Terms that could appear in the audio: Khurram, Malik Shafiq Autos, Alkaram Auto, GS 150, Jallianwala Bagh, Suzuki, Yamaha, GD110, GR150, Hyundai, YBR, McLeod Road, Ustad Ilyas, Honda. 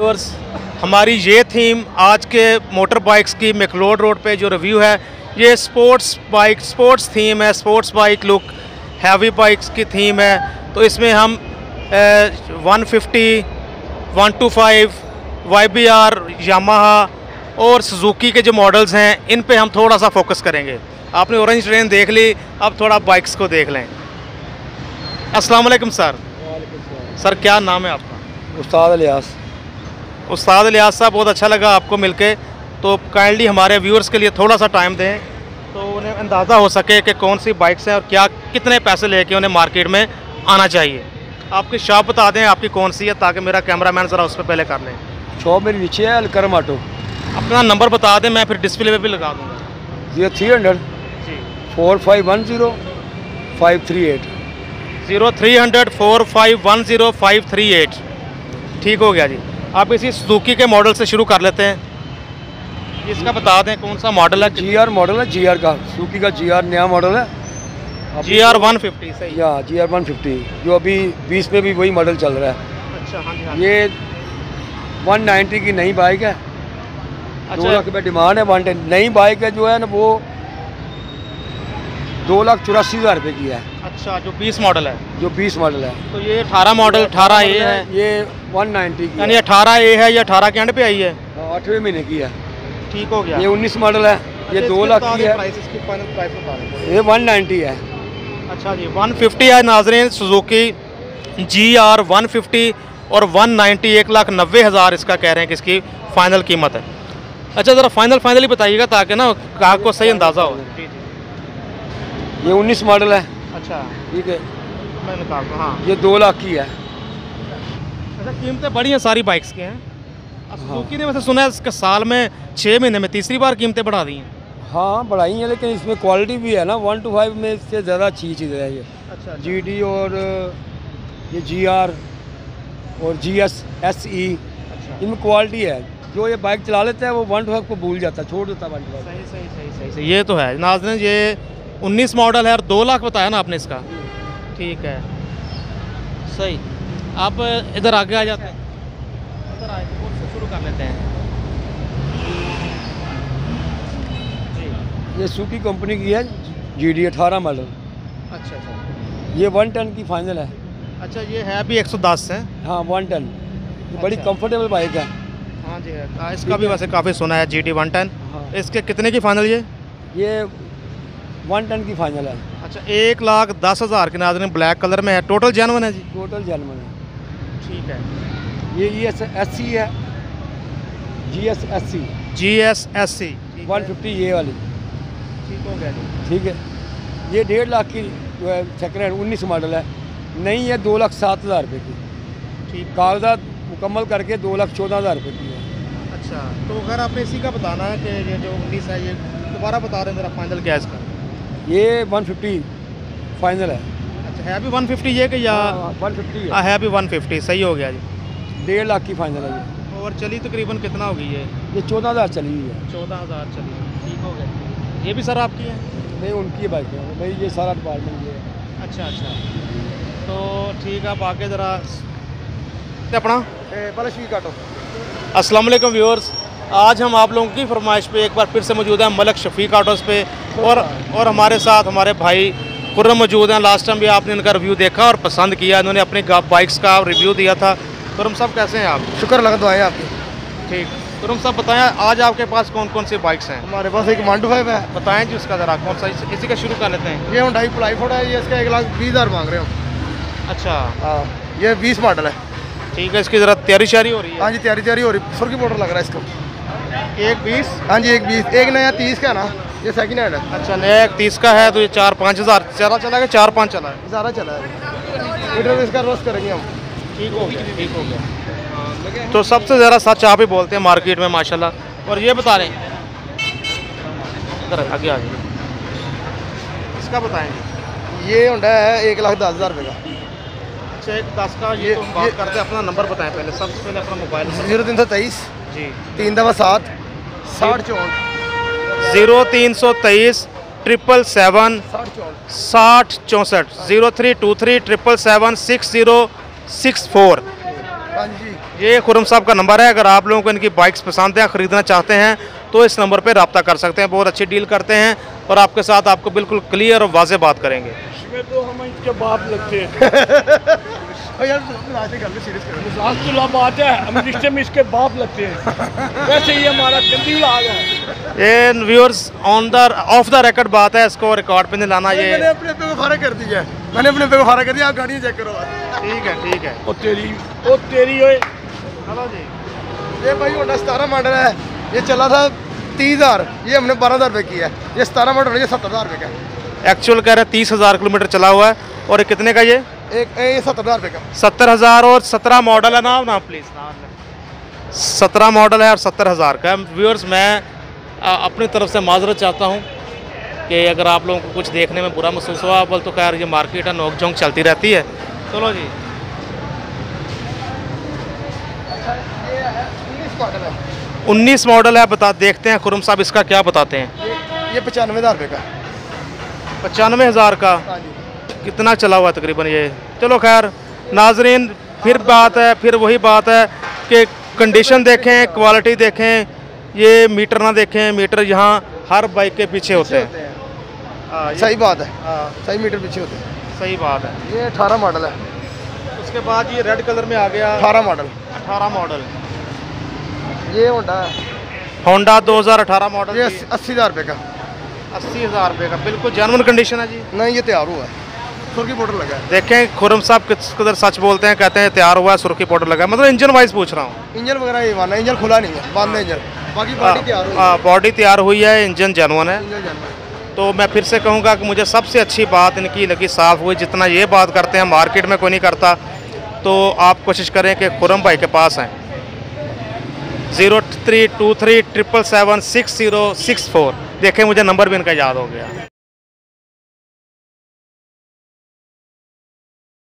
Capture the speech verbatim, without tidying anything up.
Viewers, हमारी ये theme आज के मोटर बाइक्स की मेकलोड रोड पे जो रिव्यू है, ये स्पोर्ट्स बाइक स्पोर्ट्स थीम है, sports bike look heavy bikes की थीम है। तो इसमें हम one fifty, one two five, Y B R, Yamaha और सुजुकी के जो मॉडल्स हैं इन पे हम थोड़ा सा फोकस करेंगे। आपने ऑरेंज ट्रेन देख ली, अब थोड़ा बाइक्स को देख लें। अस्सलाम वालेकुम सर। सर क्या नाम है आपका? उस्ताद इलियास। उस्ताद इलियास साहब, बहुत अच्छा लगा आपको मिलके। तो काइंडली हमारे व्यूअर्स के लिए थोड़ा सा टाइम दें तो उन्हें अंदाज़ा हो सके कि कौन सी बाइक्स हैं और क्या कितने पैसे लेके उन्हें मार्केट में आना चाहिए। आपकी शॉप बता दें आपकी कौन सी है ताकि मेरा कैमरामैन ज़रा उस पर पहले कर लें। शॉप मेरी नीचे है, अलकरम ऑटो। अपना नंबर बता दें, मैं फिर डिस्प्ले पे भी लगा दूँगा। Zero three hundred four five one zero five three eight zero three hundred four five one zero five three eight ठीक हो गया जी। आप इसी सुजुकी के मॉडल से शुरू कर लेते हैं। इसका बता दें कौन सा मॉडल है? जी आर मॉडल है, जी आर का, सुजुकी का जी आर नया मॉडल है, जी आर वन फिफ्टी सही या जी आर वन फिफ्टी जो अभी बीस में भी वही मॉडल चल रहा है। अच्छा, हाँ जी, हाँ। ये वन नाइन्टी की नई बाइक है। अच्छा, दो लाख रुपये डिमांड है, वन टेन नई बाइक है जो है ना, वो दो लाख चौरासी हज़ार रुपये की है। अच्छा, जो बीस मॉडल है, जो बीस मॉडल है। तो ये अठारह मॉडल, अठारह ए है, ये वन नाइन्टी की, यानी अठारह ए है या अठारह के एंड पे आई है, आठवें महीने की है। ठीक हो गया। ये उन्नीस मॉडल है, ये दो लाख की है, ये वन नाइन्टी है। अच्छा जी, वन फिफ्टी है नाजरीन, Suzuki G R one fifty और वन नाइन्टी, एक लाख नब्बे हज़ार इसका कह रहे हैं कि इसकी फ़ाइनल कीमत है। अच्छा, ज़रा फाइनल फाइनली बताइएगा ताकि ना ग्राहक को सही अंदाज़ा हो। ये उन्नीस मॉडल है। अच्छा, ठीक है, मैंने कहा। हाँ, ये दो लाख की है। अच्छा, कीमतें बड़ी हैं सारी बाइक्स की हैं। सुजुकी ने वैसे सुना है इसका साल में छः महीने में तीसरी बार कीमतें बढ़ा दी हैं। हाँ, बढ़ाई हैं, लेकिन इसमें क्वालिटी भी है ना, वन टू फाइव में इससे ज़्यादा अच्छी चीज़ है ये। अच्छा, जी डी और ये जी आर और जी एस एस ई, इनमें क्वालिटी है। जो ये बाइक चला लेता है वो वन टू फाइव को भूल जाता है, छोड़ देता है वन टू फाइव। सही सही सही, ये तो है नाज़रीन। ये उन्नीस मॉडल है और दो लाख बताया ना आपने इसका। ठीक है, सही। आप इधर आगे आ जाते हैं, इधर आगे से शुरू कर लेते हैं। ये सुजुकी कंपनी की है, जी डी अठारह मॉडल। अच्छा अच्छा, ये वन टन की फाइनल है। अच्छा, ये है अभी एक सौ दस है। हाँ, वन टन बड़ी कंफर्टेबल बाइक है। हाँ जी, है इसका भी वैसे काफ़ी सुना है, जी डी वन टन। इसके कितने की फाइनल? ये ये वन टन की फाइनल है। अच्छा, एक लाख दस हज़ार के नाजरीन, ब्लैक कलर में है, टोटल जैनवन है जी, टोटल जैनवन है। ठीक है, ये ई एस एस सी है, G S S C, G S S C one fifty ये वाली। ठीक हो गया जी। ठीक है, ये डेढ़ लाख की जो है, सेकेंड हैंड उन्नीस मॉडल है, नहीं है दो लाख सात हज़ार रुपये की। ठीक, कागजात मुकम्मल करके दो लाख चौदह हज़ार रुपये की है। अच्छा, तो अगर आपने इसी का बताना है कि ये जो उन्नीस है, ये दोबारा बता रहे हैं जरा, फाइनल क्या है इसका? ये वन फिफ्टी फाइनल है। अच्छा, है अभी वन फिफ्टी ये कि या वन फिफ्टी है? है अभी वन फिफ्टी। सही हो गया जी, डेढ़ लाख की फाइनल है ये। और चली तकरीबन कितना हो गई है? ये चौदह हज़ार चली हुई है, चौदह हज़ार चली। ठीक हो गया। ये भी सर आपकी है? नहीं, उनकी बाइक है भाई, ये सारा डिपार्टमेंट ये है। अच्छा अच्छा, तो ठीक है, आप आके ज़रा अपना मलिक शफीक ऑटो। अस्सलाम वालेकुम व्यूअर्स, आज हम आप लोगों की फरमाइश पे एक बार फिर से मौजूद हैं मलिक शफीक ऑटोज़ पे, और और हमारे साथ हमारे भाई कुर्रम मौजूद हैं। लास्ट टाइम भी आपने इनका रिव्यू देखा और पसंद किया, इन्होंने अपनी बाइक्स का रिव्यू दिया था। कुर्रम साहब कैसे हैं आप? शुक्र लगा दुआएं आपकी। ठीक, कुर्रम साहब बताएं आज आपके पास कौन कौन सी बाइक्स हैं? हमारे पास एक वन टू फाइव है। बताएँ जी उसका ज़रा, कौन सा? इसी का शुरू कर लेते हैं। ये हुंडई प्लाईफोर्ड है, ये इसका एक लाख बीस हज़ार मांग रहे हो। अच्छा, हाँ, ये बीस मॉडल है। ठीक है, इसकी ज़रा तैयारी शारी हो रही है? हाँ जी, तैयारी तैयारी हो रही है, सुर्खी बॉर्डर लग रहा है इसको। एक बीस? हाँ जी, एक बीस, एक नया तीस का ना, ये सेकंड हैंड है। अच्छा, नया एक तीस का है, तो ये चार पाँच हज़ार सारा चला है, चार पाँच चला है, सारा चला है, मीटर इसका रोज करेंगे हम। ठीक हो गया, ठीक हो गया। तो सबसे ज़्यादा सच आप ही बोलते हैं मार्केट में माशाल्लाह। और ये बता रहे हैं आगे आगे इसका बताएँगे, ये होंडा है एक लाख दस हज़ार रुपये का। अच्छा, एक दस का ये बात करते हैं। अपना नंबर बताएं पहले, सबसे पहले अपना मोबाइल नंबर। जीरो तीन सौ तेईस जी तीन दफा सात साठ चौंठ जीरो तीन सौ तेईस ट्रिपल सेवन साठ चौंसठ zero three two three triple seven six zero six four. हाँ जी। ये खुरम साहब का नंबर है। अगर आप लोगों को इनकी बाइक्स पसंद हैं, ख़रीदना चाहते हैं तो इस नंबर पे रब्ता कर सकते हैं। बहुत अच्छी डील करते हैं और आपके साथ आपको बिल्कुल क्लियर और वाजे बात करेंगे। इसमें तो हम इनके बाप लगते हैं यार, बात है, हम रिश्ते में इसके बाप लगते हैं। वैसे ये हमारा गंदी लाल है। ये viewers on the off the record बात है, इसको रिकॉर्ड पे नहीं लाना। ये मैंने अपने पे बुखारा कर दिया है, मैंने अपने पे बुखारा कर दिया। आप गाड़ियाँ चेक करो। ठीक है ठीक है। ओ तेरी ओ तेरी ओए हेलो जी। ये भाई होंडा सतारा मॉडल है, ये चला था तीस हज़ार, ये हमने बारह हज़ार रुपये किया है। ये सतारा मॉडल ये सत्तर हज़ार रुपये का एक्चुअल कह रहे हैं। तीस हज़ार किलोमीटर चला हुआ है। और ये कितने का? ये एक ये सत्तर हज़ार रुपये का। सत्तर हज़ार और सत्रह मॉडल है ना ना प्लीज़ ना, सत्रह मॉडल है और सत्तर हज़ार का। व्यूअर्स मैं अपनी तरफ से माजरत चाहता हूँ कि अगर आप लोगों को कुछ देखने में बुरा महसूस हुआ। अवल तो खैर ये मार्केट है, नोक झोंक चलती रहती है। चलो जी। उन्नीस मॉडल है। बता देखते हैं खुरम साहब इसका क्या बताते हैं। ये पचानवे हज़ार रुपये का, पचानवे हज़ार का कितना चला हुआ तकरीबन ये। चलो खैर नाजरीन, फिर बात है फिर वही बात है कि कंडीशन देखें, क्वालिटी देखें, ये मीटर ना देखें। मीटर यहाँ हर बाइक के पीछे होते हैं। सही बात है, सही मीटर पीछे होते हैं। सही बात है। ये अठारह मॉडल है। उसके बाद ये रेड कलर में आ गया अठारह मॉडल। अठारह मॉडल ये होंडा होंडा दो हज़ार अठारह मॉडल। ये अस्सी हज़ार रुपये का, अस्सी हज़ार रुपये का बिल्कुल जेन्युइन कंडीशन है जी। नहीं ये तैयार हुआ है, सुर्खी पाउडर लगा है। देखें खुरम साहब किस कदर सच बोलते हैं, कहते हैं तैयार हुआ है, सुर्खी पाउडर लगा है। मतलब इंजन वाइज पूछ रहा हूँ। इंजन वगैरह ये वाला इंजन खुला नहीं है, बंद है इंजन, बाकी बॉडी तैयार हुई है। हाँ बॉडी तैयार हुई है, इंजन जेन्युइन है। तो मैं फिर से कहूँगा कि मुझे सबसे अच्छी बात इनकी लगी साफ हुई। जितना ये बात करते हैं मार्केट में कोई नहीं करता। तो आप कोशिश करें कि खुरम भाई के पास आएँ। Zero three two three triple seven six zero six four. देखें मुझे नंबर भी इनका याद हो गया।